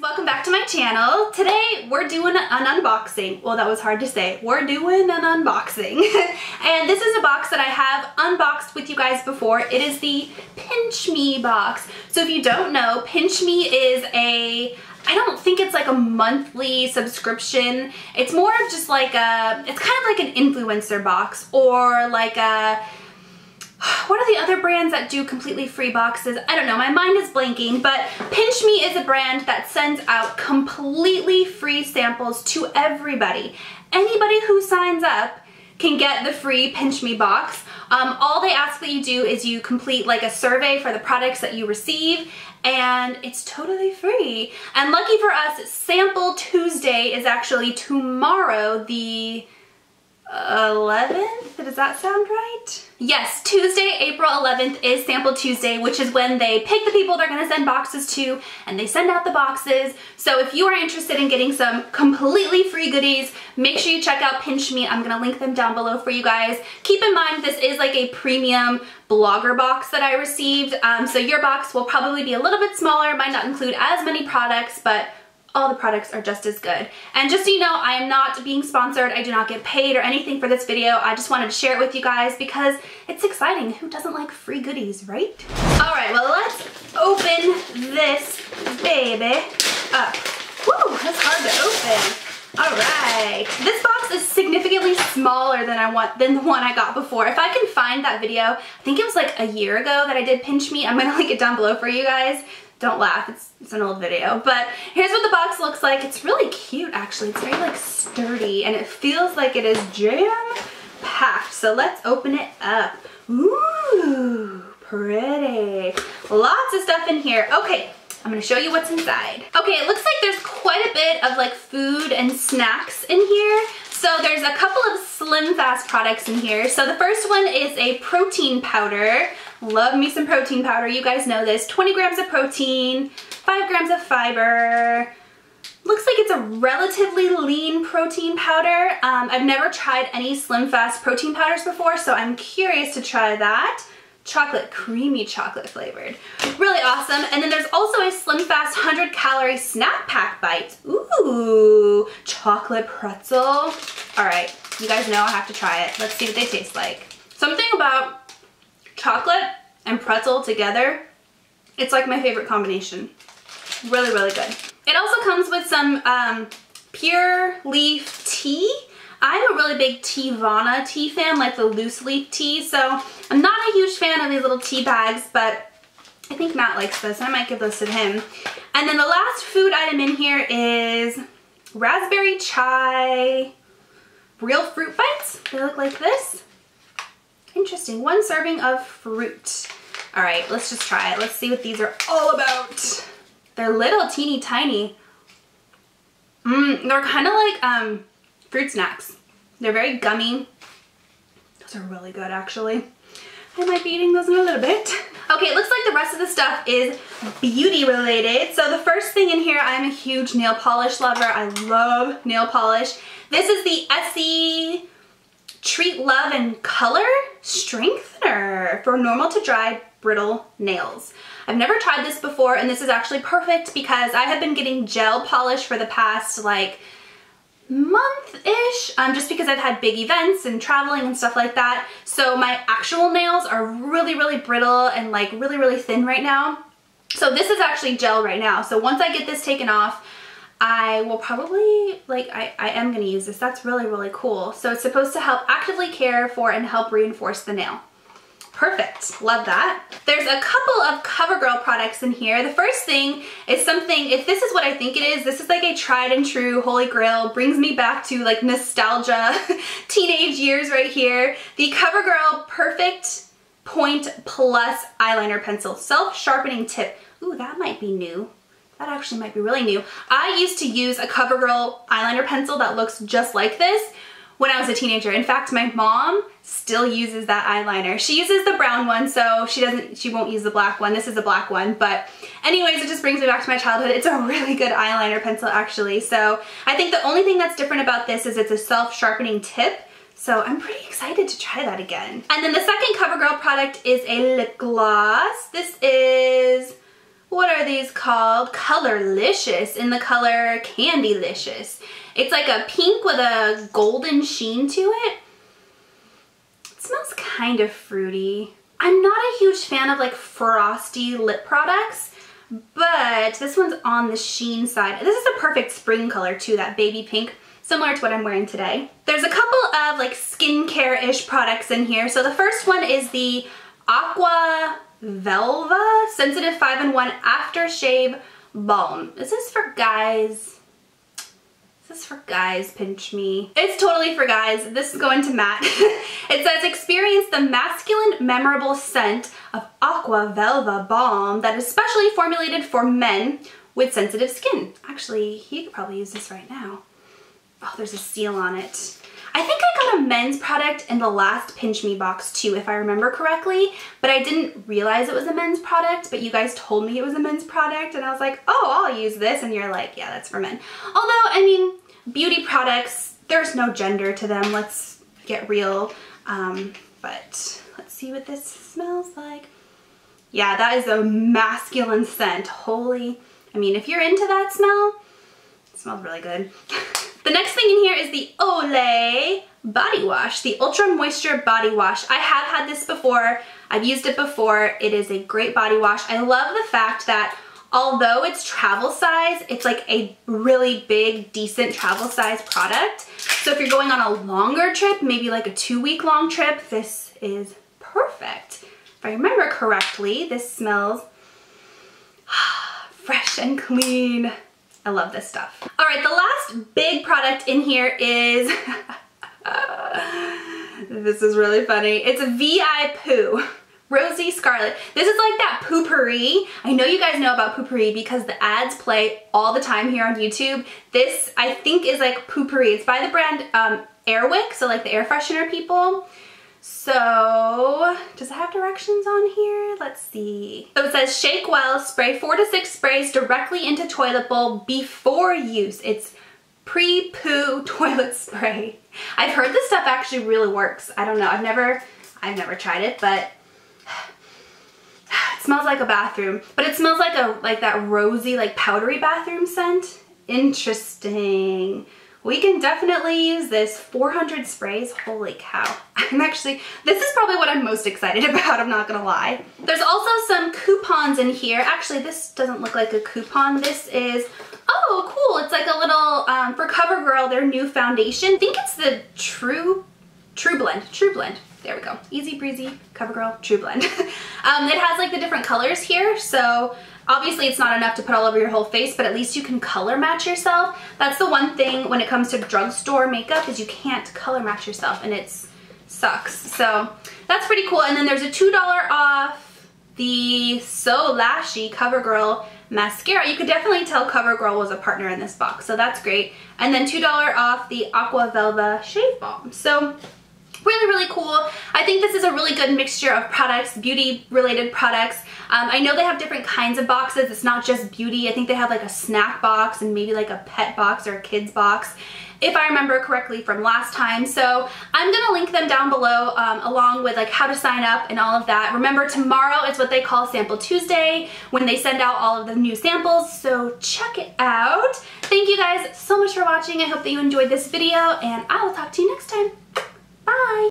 Welcome back to my channel. Today we're doing an unboxing. Well, that was hard to say. We're doing an unboxing. And this is a box that I have unboxed with you guys before. It is the Pinch Me box. So if you don't know, Pinch Me is a, I don't think it's like a monthly subscription. It's more of just like a, it's kind of like an influencer box or like a, what are the other brands that do completely free boxes? I don't know, my mind is blanking, but Pinch Me is a brand that sends out completely free samples to everybody. Anybody who signs up can get the free Pinch Me box. All they ask that you do is you complete like a survey for the products that you receive, and it's totally free. And lucky for us, Sample Tuesday is actually tomorrow, the 11th? Does that sound right? Yes, Tuesday, April 11th is Sample Tuesday, which is when they pick the people they're gonna send boxes to, and they send out the boxes. So if you are interested in getting some completely free goodies, make sure you check out Pinch Me. I'm gonna link them down below for you guys. Keep in mind, this is like a premium blogger box that I received, so your box will probably be a little bit smaller, might not include as many products, but all the products are just as good. And just so you know, I am not being sponsored. I do not get paid or anything for this video. I just wanted to share it with you guys because it's exciting. Who doesn't like free goodies, right? All right, well, let's open this baby up. Woo, that's hard to open. All right, this box is significantly smaller than the one I got before. If I can find that video, I think it was like a year ago that I did Pinch Me. I'm gonna link it down below for you guys. Don't laugh, it's an old video. But here's what the box looks like. It's really cute, actually. It's very like sturdy, and it feels like it is jam-packed. So let's open it up. Ooh, pretty. Lots of stuff in here. Okay, I'm gonna show you what's inside. Okay, it looks like there's quite a bit of like food and snacks in here. So there's a couple of SlimFast products in here. So the first one is a protein powder. Love me some protein powder. You guys know this. 20 grams of protein, 5 grams of fiber. Looks like it's a relatively lean protein powder. I've never tried any SlimFast protein powders before, so I'm curious to try that. Chocolate, creamy chocolate flavored. Really awesome. And then there's also a SlimFast 100 calorie snack pack bite. Ooh, chocolate pretzel. All right, you guys know I have to try it. Let's see what they taste like. Something about chocolate and pretzel together, it's like my favorite combination. Really, really good. It also comes with some pure leaf tea. I'm a really big Teavana tea fan, like the loose leaf tea, so I'm not a huge fan of these little tea bags, but I think Matt likes this, and I might give this to him. And then the last food item in here is raspberry chai real fruit bites. They look like this. Interesting. One serving of fruit. All right, let's just try it. Let's see what these are all about. They're little, teeny tiny. They're kind of like, fruit snacks. They're very gummy. Those are really good, actually. I might be eating those in a little bit. Okay, it looks like the rest of the stuff is beauty related. So the first thing in here, I'm a huge nail polish lover. I love nail polish. This is the Essie Treat Love and Color Strengthener for normal to dry brittle nails. I've never tried this before, and this is actually perfect because I have been getting gel polish for the past like month-ish, just because I've had big events and traveling and stuff like that. So my actual nails are really, really brittle and like really, really thin right now. So this is actually gel right now. So once I get this taken off, I will probably, like, I am gonna use this. That's really, really cool. So it's supposed to help actively care for and help reinforce the nail. Perfect, love that. There's a couple of CoverGirl products in here. The first thing is something, if this is what I think it is, this is like a tried and true holy grail, brings me back to like nostalgia, teenage years right here. The CoverGirl Perfect Point Plus Eyeliner Pencil, self-sharpening tip. Ooh, that might be new. That actually might be really new. I used to use a CoverGirl eyeliner pencil that looks just like this when I was a teenager. In fact, my mom still uses that eyeliner. She uses the brown one, so she won't use the black one. This is a black one, but anyways, it just brings me back to my childhood. It's a really good eyeliner pencil, actually. So I think the only thing that's different about this is it's a self-sharpening tip. So I'm pretty excited to try that again. And then the second CoverGirl product is a lip gloss. This is what are these called? Colorlicious, in the color Candylicious. It's like a pink with a golden sheen to it. It smells kind of fruity. I'm not a huge fan of like frosty lip products, but this one's on the sheen side. This is a perfect spring color too, that baby pink, similar to what I'm wearing today. There's a couple of like skincare-ish products in here. So the first one is the Aqua Velva Sensitive 5-in-1 Aftershave Balm. Is this for guys? Is this for guys, Pinch Me? It's totally for guys. This is going to Matt. It says, experience the masculine, memorable scent of Aqua Velva Balm that is specially formulated for men with sensitive skin. Actually, he could probably use this right now. Oh, there's a seal on it. I think I got a men's product in the last Pinch Me box too, if I remember correctly, but I didn't realize it was a men's product, but you guys told me it was a men's product, and I was like, oh, I'll use this, and you're like, yeah, that's for men. Although, I mean, beauty products, there's no gender to them, let's get real, but let's see what this smells like. Yeah, that is a masculine scent, holy, I mean, if you're into that smell, it smells really good. The next thing in here is the Olay Body Wash, the Ultra Moisture Body Wash. I have had this before. I've used it before. It is a great body wash. I love the fact that although it's travel size, it's like a really big, decent travel size product. So if you're going on a longer trip, maybe like a 2-week long trip, this is perfect. If I remember correctly, this smells fresh and clean. I love this stuff. All right, the last big product in here is, this is really funny. It's a V.I. Poo, Rosy Scarlet. This is like that Poo-pourri. I know you guys know about Poo-pourri because the ads play all the time here on YouTube. This, I think, is like Poo-pourri. It's by the brand Airwick, so like the air freshener people. So, does it have directions on here? Let's see. So it says, shake well, spray 4 to 6 sprays directly into toilet bowl before use. It's pre-poo toilet spray. I've heard this stuff actually really works. I don't know, I've never tried it, but it smells like a bathroom. But it smells like a, like that rosy, like powdery bathroom scent. Interesting. We can definitely use this. 400 sprays, holy cow. I'm actually, this is probably what I'm most excited about, I'm not gonna lie. There's also some coupons in here. Actually, this doesn't look like a coupon. This is, oh, cool. It's like a little, for CoverGirl, their new foundation. I think it's the True Blend. There we go. Easy breezy, CoverGirl, True Blend. It has like the different colors here, so obviously it's not enough to put all over your whole face, but at least you can color match yourself. That's the one thing when it comes to drugstore makeup is you can't color match yourself, and it sucks. So that's pretty cool. And then there's a $2 off the So Lashy CoverGirl mascara. You could definitely tell CoverGirl was a partner in this box, so that's great. And then $2 off the Aqua Velva Shave Balm. So really, really cool. I think this is a really good mixture of products, beauty-related products. I know they have different kinds of boxes. It's not just beauty. I think they have like a snack box and maybe like a pet box or a kids box, if I remember correctly from last time. So I'm gonna link them down below along with like how to sign up and all of that. Remember, tomorrow is what they call Sample Tuesday, when they send out all of the new samples. So check it out. Thank you guys so much for watching. I hope that you enjoyed this video, and I will talk to you next time. Bye.